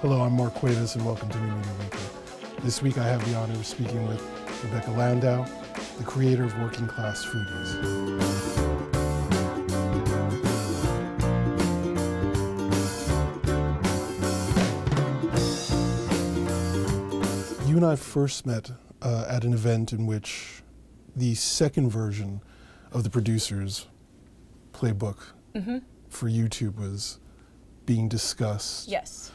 Hello, I'm Mark Cuevas and welcome to New Media Weekly. This week I have the honor of speaking with Rebecca Landau, the creator of Working Class Foodies. You and I first met at an event in which the second version of the producer's playbook for YouTube was being discussed. Yes.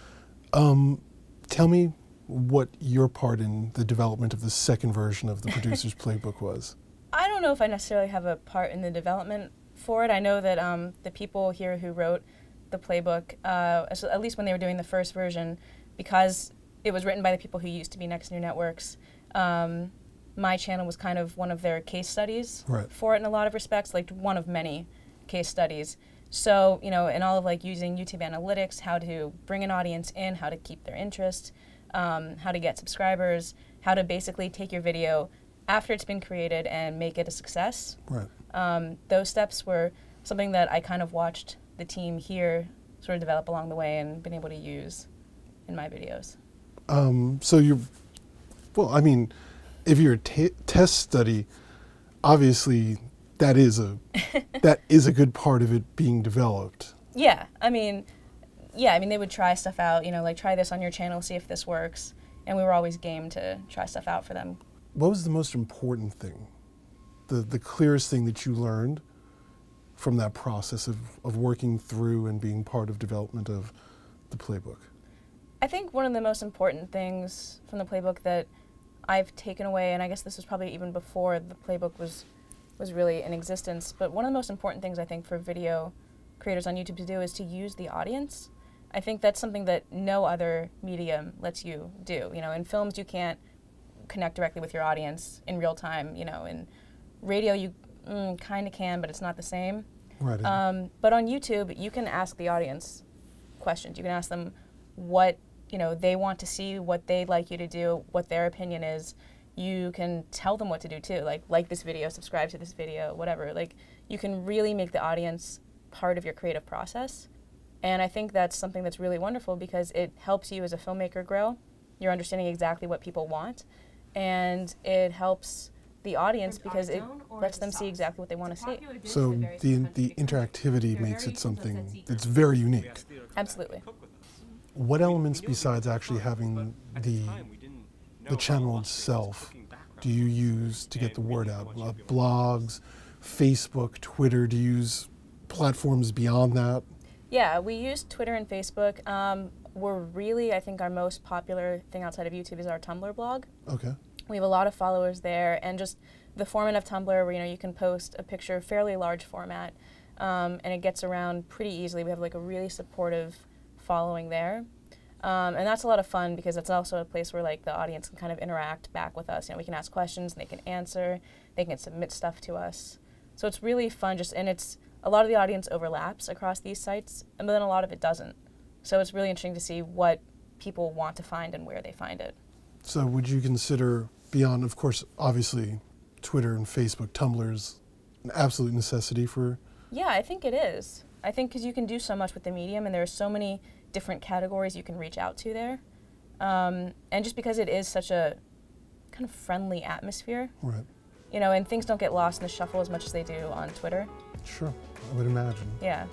Tell me what your part in the development of the second version of the producer's playbook was. I don't know if I necessarily have a part in the development for it. I know that the people here who wrote the playbook, at least when they were doing the first version, because it was written by the people who used to be Next New Networks, my channel was kind of one of their case studies for it in a lot of respects, like one of many case studies. So, you know, in all of like using YouTube analytics, how to bring an audience in, how to keep their interest, how to get subscribers, how to basically take your video after it's been created and make it a success. Right. Those steps were something that I kind of watched the team here sort of develop along the way and been able to use in my videos. So you've, well, I mean, if you're a test study, obviously that is a that is a good part of it being developed. Yeah, I mean they would try stuff out, you know, like try this on your channel, see if this works, and we were always game to try stuff out for them. What was the most important thing, the clearest thing that you learned from that process of working through and being part of development of the playbook? I think one of the most important things from the playbook that I've taken away, and I guess this was probably even before the playbook was really in existence, but one of the most important things I think for video creators on YouTube to do is to use the audience. I think that's something that no other medium lets you do. You know, in films you can't connect directly with your audience in real time. You know, in radio you kind of can, but it's not the same. Right. But on YouTube you can ask the audience questions. You can ask them what they want to see, what they'd like you to do, what their opinion is. You can tell them what to do too, like this video, subscribe to this video, whatever. Like, you can really make the audience part of your creative process. And I think that's something that's really wonderful because it helps you as a filmmaker grow. You're understanding exactly what people want. And it helps the audience because it lets them see exactly what they want to see. So the interactivity makes it something that's very unique. Absolutely. What elements besides actually having the channel itself do you use to get the word out? Blogs, Facebook, Twitter, do you use platforms beyond that? Yeah, we use Twitter and Facebook. We're really, I think our most popular thing outside of YouTube is our Tumblr blog. Okay. We have a lot of followers there, and just the format of Tumblr where you can post a picture, fairly large format, and it gets around pretty easily. We have like a really supportive following there. And that's a lot of fun because it's also a place where like the audience can kind of interact back with us. You know, we can ask questions and they can answer, they can submit stuff to us. So it's really fun, just, and it's, a lot of the audience overlaps across these sites, and then a lot of it doesn't. So it's really interesting to see what people want to find and where they find it. So would you consider, beyond, of course, obviously, Twitter and Facebook, Tumblr's an absolute necessity for? Yeah, I think it is. I think because you can do so much with the medium, and there are so many different categories you can reach out to there. And just because it is such a kind of friendly atmosphere, right. You know, and things don't get lost in the shuffle as much as they do on Twitter. Sure, I would imagine. Yeah.